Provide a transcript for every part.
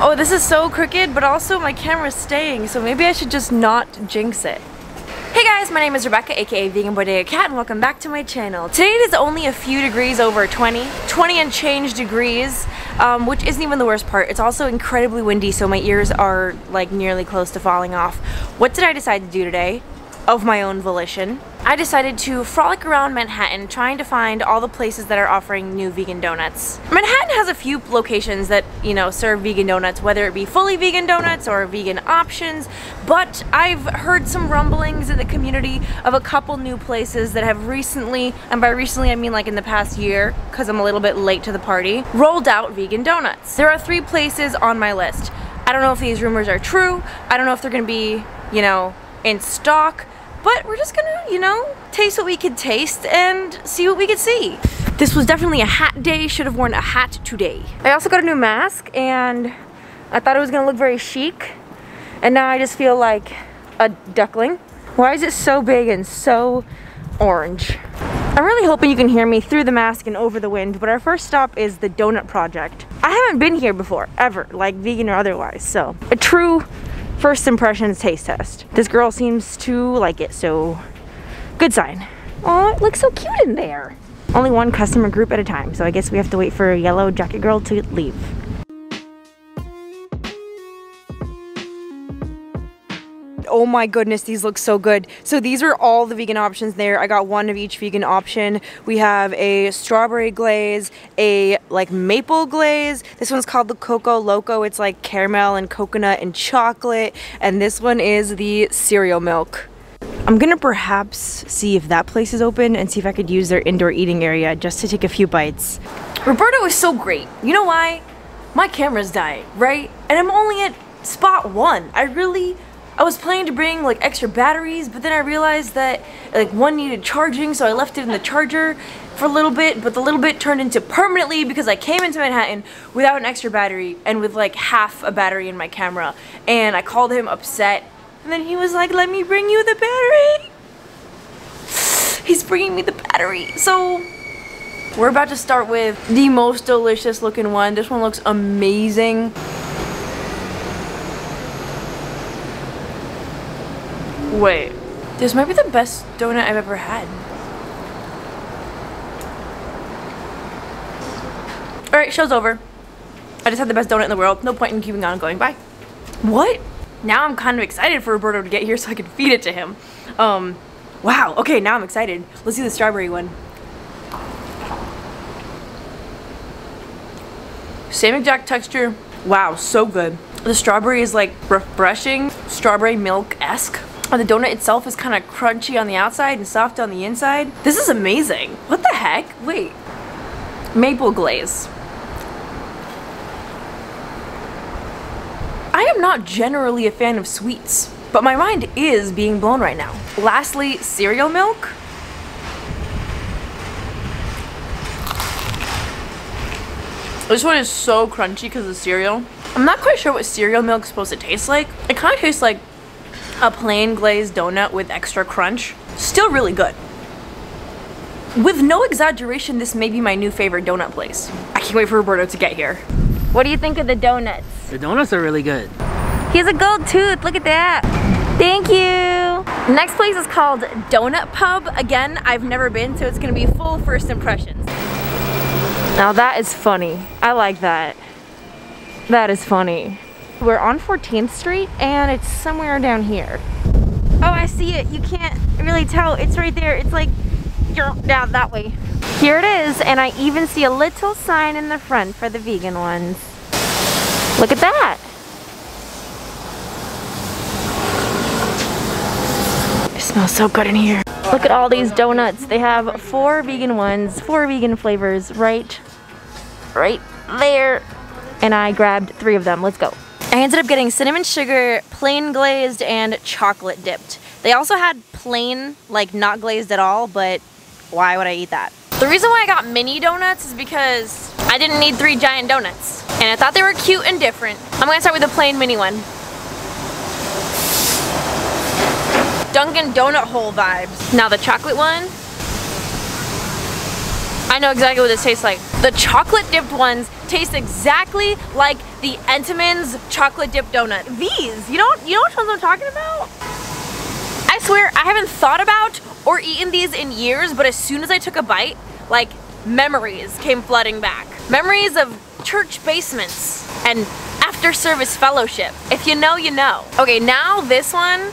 Oh, this is so crooked, but also my camera's staying, so maybe I should just not jinx it. Hey guys, my name is Rebecca, aka VeganBodegaCat, and welcome back to my channel. Today it is only a few degrees over 20 and change degrees, which isn't even the worst part. It's also incredibly windy, so my ears are like nearly close to falling off. What did I decide to do today? Of my own volition, I decided to frolic around Manhattan trying to find all the places that are offering new vegan donuts. Manhattan has a few locations that, you know, serve vegan donuts, whether it be fully vegan donuts or vegan options, but I've heard some rumblings in the community of a couple new places that have recently, and by recently I mean like in the past year, because I'm a little bit late to the party, rolled out vegan donuts. There are three places on my list. I don't know if these rumors are true, I don't know if they're gonna be, you know, in stock, but we're just gonna, you know, taste what we could taste and see what we could see. This was definitely a hat day, should have worn a hat today. I also got a new mask and I thought it was gonna look very chic, and now I just feel like a duckling. Why is it so big and so orange? I'm really hoping you can hear me through the mask and over the wind, but our first stop is the Donut Project. I haven't been here before, ever, like vegan or otherwise, so a true first impressions taste test. This girl seems to like it, so good sign. Oh, it looks so cute in there. Only one customer group at a time, so I guess we have to wait for a yellow jacket girl to leave. Oh my goodness, these look so good. So these are all the vegan options there. I got one of each vegan option. We have a strawberry glaze, a like maple glaze. This one's called the Coco Loco. It's like caramel and coconut and chocolate. And this one is the cereal milk. I'm gonna perhaps see if that place is open and see if I could use their indoor eating area just to take a few bites. Roberto is so great. You know why? My camera's dying, right? And I'm only at spot one. I was planning to bring like extra batteries, but then I realized that like one needed charging, so I left it in the charger for a little bit, but the little bit turned into permanently because I came into Manhattan without an extra battery and with like half a battery in my camera, and I called him upset, and then he was like, let me bring you the battery. He's bringing me the battery. So we're about to start with the most delicious looking one. This one looks amazing. Wait, this might be the best donut I've ever had. Alright, show's over. I just had the best donut in the world. No point in keeping on going. Bye. What? Now I'm kind of excited for Roberto to get here so I can feed it to him. Wow, okay, now I'm excited. Let's do the strawberry one. Same exact texture. Wow, so good. The strawberry is like refreshing, strawberry milk-esque. The donut itself is kind of crunchy on the outside and soft on the inside. This is amazing. What the heck? Wait. Maple glaze. I am not generally a fan of sweets, but my mind is being blown right now. Lastly, cereal milk. This one is so crunchy because of the cereal. I'm not quite sure what cereal milk is supposed to taste like. It kind of tastes like a plain glazed donut with extra crunch. Still really good. With no exaggeration, this may be my new favorite donut place. I can't wait for Roberto to get here. What do you think of the donuts? The donuts are really good. He has a gold tooth, look at that. Thank you. Next place is called Donut Pub. Again, I've never been, so it's gonna be full first impressions. Now that is funny. I like that. That is funny. We're on 14th Street and it's somewhere down here. Oh, I see it. You can't really tell. It's right there. It's like down that way. Here it is, and I even see a little sign in the front for the vegan ones. Look at that. It smells so good in here. Look at all these donuts. They have 4 vegan ones, 4 vegan flavors right there. And I grabbed 3 of them. Let's go. I ended up getting cinnamon sugar, plain glazed, and chocolate dipped. They also had plain, like not glazed at all, but why would I eat that? The reason why I got mini donuts is because I didn't need 3 giant donuts. And I thought they were cute and different. I'm gonna start with the plain mini one. Dunkin' Donut Hole vibes. Now the chocolate one. I know exactly what this tastes like. The chocolate dipped ones tastes exactly like the Entenmann's chocolate dip donut. These, you know which ones I'm talking about? I swear, I haven't thought about or eaten these in years, but as soon as I took a bite, like, memories came flooding back. Memories of church basements and after service fellowship. If you know, you know. Okay, now this one,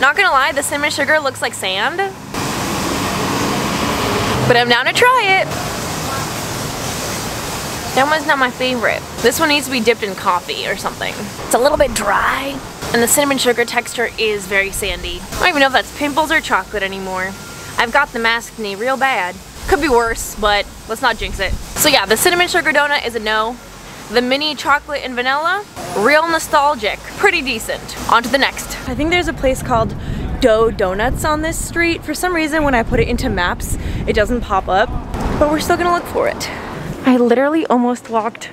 not gonna lie, the cinnamon sugar looks like sand, but I'm down to try it. That one's not my favorite. This one needs to be dipped in coffee or something. It's a little bit dry, and the cinnamon sugar texture is very sandy. I don't even know if that's pimples or chocolate anymore. I've got the mask knee real bad. Could be worse, but let's not jinx it. So yeah, the cinnamon sugar donut is a no. The mini chocolate and vanilla, real nostalgic, pretty decent. On to the next. I think there's a place called Dough Donuts on this street. For some reason, when I put it into maps, it doesn't pop up, but we're still gonna look for it. I literally almost walked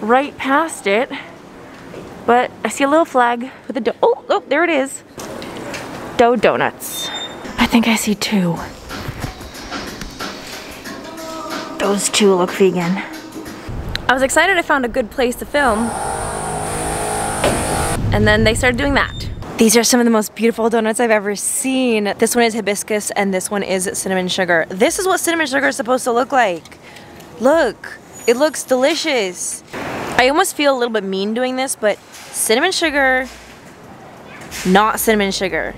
right past it, but I see a little flag with a dough. Oh, there it is. Dough Donuts. I think I see two. Those two look vegan. I was excited I found a good place to film, and then they started doing that. These are some of the most beautiful donuts I've ever seen. This one is hibiscus and this one is cinnamon sugar. This is what cinnamon sugar is supposed to look like. Look, it looks delicious. I almost feel a little bit mean doing this, but cinnamon sugar, not cinnamon sugar.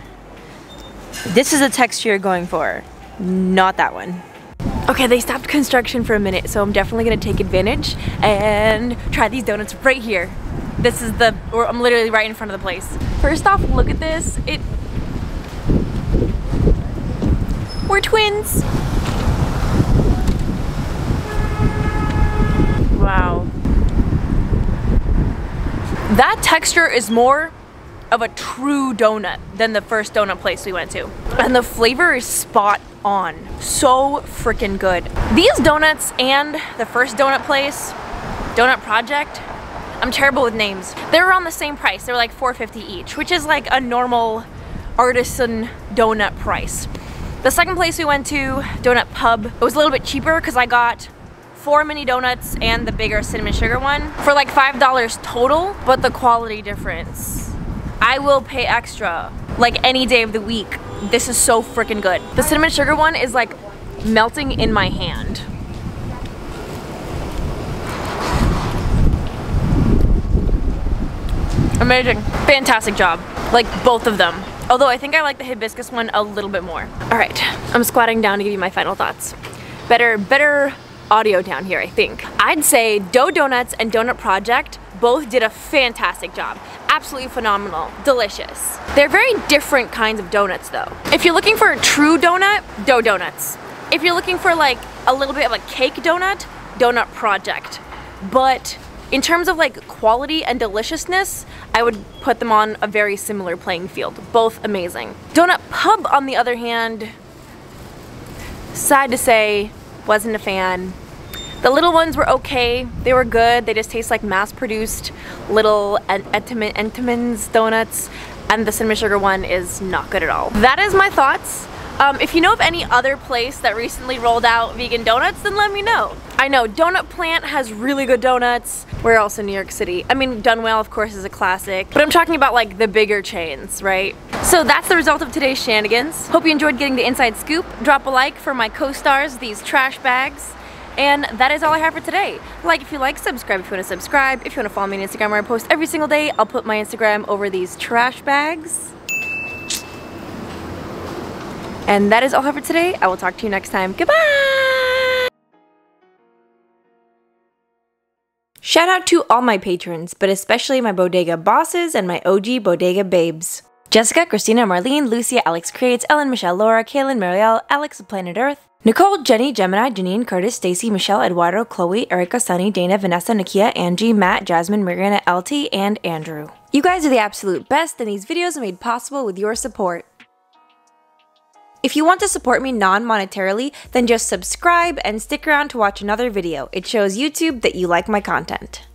This is the texture you're going for, not that one. Okay, they stopped construction for a minute, so I'm definitely gonna take advantage and try these donuts right here. This is the, or I'm literally right in front of the place. First off, look at this. We're twins. Wow. That texture is more of a true donut than the first donut place we went to. And the flavor is spot on. So freaking good. These donuts and the first donut place, Donut Project, I'm terrible with names. They were on the same price. They were like $4.50 each, which is like a normal artisan donut price. The second place we went to, Donut Pub, it was a little bit cheaper because I got 4 mini donuts and the bigger cinnamon sugar one for like $5 total, but the quality difference. I will pay extra, like any day of the week. This is so freaking good. The cinnamon sugar one is like melting in my hand. Amazing. Fantastic job. Like both of them. Although I think I like the hibiscus one a little bit more. All right, I'm squatting down to give you my final thoughts. Better audio down here, I think. I'd say Dough Donuts and Donut Project both did a fantastic job. Absolutely phenomenal, delicious. They're very different kinds of donuts though. If you're looking for a true donut, Dough Donuts. If you're looking for like a little bit of a cake donut, Donut Project. But in terms of like quality and deliciousness, I would put them on a very similar playing field. Both amazing. Donut Pub, on the other hand, sad to say, wasn't a fan. The little ones were okay. They were good. They just taste like mass-produced little Entenmann's donuts, and the cinnamon sugar one is not good at all. That is my thoughts. If you know of any other place that recently rolled out vegan donuts, then let me know. I know Donut Plant has really good donuts. Where else in New York City? I mean, Dunwell, of course, is a classic, but I'm talking about like the bigger chains, right? So that's the result of today's shenanigans. Hope you enjoyed getting the inside scoop. Drop a like for my co-stars, these trash bags. And that is all I have for today. Like if you like, subscribe if you want to subscribe. If you want to follow me on Instagram where I post every single day, I'll put my Instagram over these trash bags. And that is all I have for today. I will talk to you next time. Goodbye! Shout out to all my patrons, but especially my bodega bosses and my OG bodega babes. Jessica, Christina, Marlene, Lucia, Alex Creates, Ellen, Michelle, Laura, Kaylin, Marielle, Alex of Planet Earth, Nicole, Jenny, Gemini, Janine, Curtis, Stacy, Michelle, Eduardo, Chloe, Erica, Sunny, Dana, Vanessa, Nakia, Angie, Matt, Jasmine, Mariana, LT, and Andrew. You guys are the absolute best, and these videos are made possible with your support. If you want to support me non-monetarily, then just subscribe and stick around to watch another video. It shows YouTube that you like my content.